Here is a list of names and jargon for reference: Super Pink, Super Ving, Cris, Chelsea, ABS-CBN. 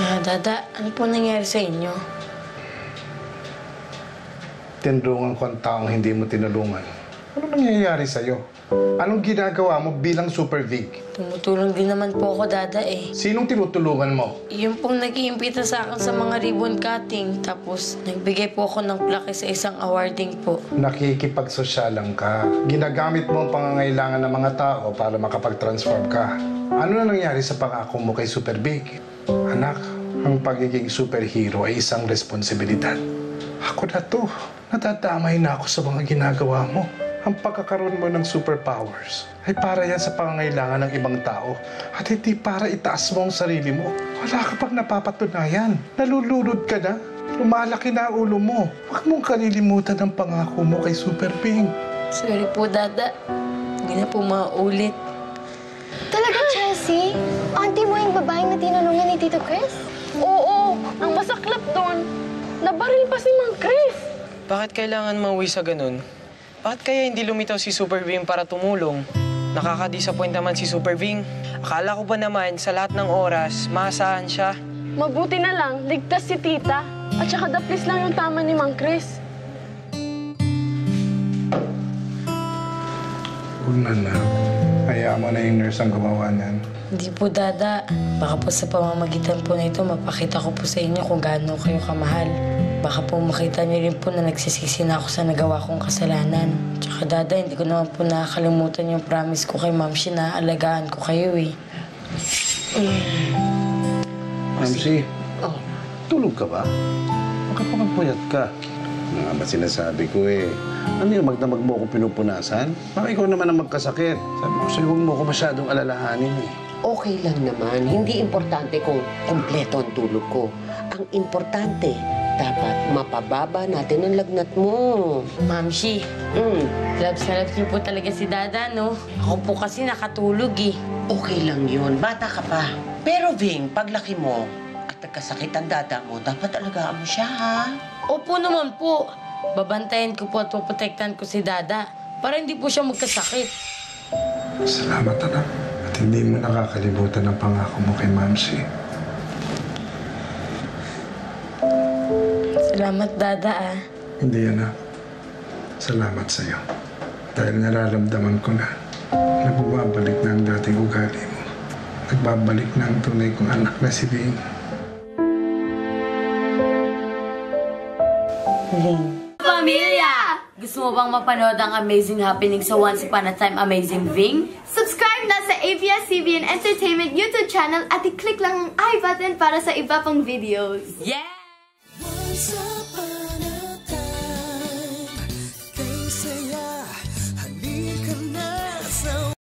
Dada, ano po nangyari sa inyo? Tinulungan ko ang taong hindi mo tinulungan. Ano nangyayari sa'yo? Anong ginagawa mo bilang Super Ving? Tumutulong din naman po ako, Dada, eh. Sinong tinutulungan mo? Yung pong nag-iimpita sa akin sa mga ribbon cutting. Tapos, nagbigay po ako ng plaque sa isang awarding po. Nakikipagsosyalan ka. Ginagamit mo ang pangangailangan ng mga tao para makapag-transform ka. Ano na nangyari sa pangako mo kay Super Ving? Anak, ang pagiging superhero ay isang responsibilidad. Ako na to. Natatamay na ako sa mga ginagawa mo. Ang pagkakaroon mo ng superpowers ay para yan sa pangangailangan ng ibang tao at hindi para itaas mo ang sarili mo. Wala ka pang napapatunayan. Nalulunod ka na. Lumalaki na ulo mo. Huwag mong kalilimutan ang pangako mo kay Super Pink. Sorry po, Dada. Hindi na po maulit. Talaga, Chelsea? Auntie mo yung babaeng na tinanungan ni Tito Chris? Oo. Ang masaklap doon, nabaril pa si Mang Chris. Bakit kailangan mauwi sa ganun? Bakit kaya hindi lumitaw si Super Ving para tumulong? Nakaka-disappoint naman si Super Ving. Akala ko ba naman sa lahat ng oras, maasahan siya? Mabuti na lang, ligtas si Tita. At saka daplis lang yung tama ni Mang Chris. Una na. Kaya mo na yung nurse ang gumawa niyan. Hindi po, Dada. Baka po sa pamamagitan po nito, mapakita ko po sa inyo kung gaano kayo kamahal. Baka po makita niyo rin po na nagsisisi na ako sa nagawa kong kasalanan. Tsaka, Dada, hindi ko naman po nakakalimutan yung promise ko kay Mamsi na alagaan ko kayo, eh. Mamsi, tulog ka ba? Makapagpuyat ka. Ano nga ba sinasabi ko, eh? Ano yung magdamag mo ako pinupunasan? Baka ikaw naman ang magkasakit. Sabi ko sa'yo, huwag mo ako masyadong alalahanin, eh. Okay lang naman. Hindi importante kung kumpleto ang tulog ko. Ang importante, dapat mapababa natin ang lagnat mo. Mamsi, labs na labs niyo po talaga si Dada, no? Ako po kasi nakatulog, eh. Okay lang yun. Bata ka pa. Pero, Ving, paglaki mo at nagkasakit ang Dada mo, dapat alagaan mo siya, ha? Opo naman po. Babantayan ko po at poprotektahan ko si Dada para hindi po siya magkasakit. Salamat, anak. At hindi mo nakakalimutan ang pangako mo kay Mamsi. Salamat, Dada, ah. Hindi, anak. Salamat sa'yo. Dahil nararamdaman ko na nagbabalik na ang dating ugali mo. Nagbabalik na ang tunay kong anak na si Ving. Ving. Pamilya! Gusto mo bang mapanood ang amazing happening sa Once Upon a Time Amazing Ving? Subscribe na sa ABS-CBN Entertainment YouTube channel at i-click lang ang i-button para sa iba pang videos. Yeah! So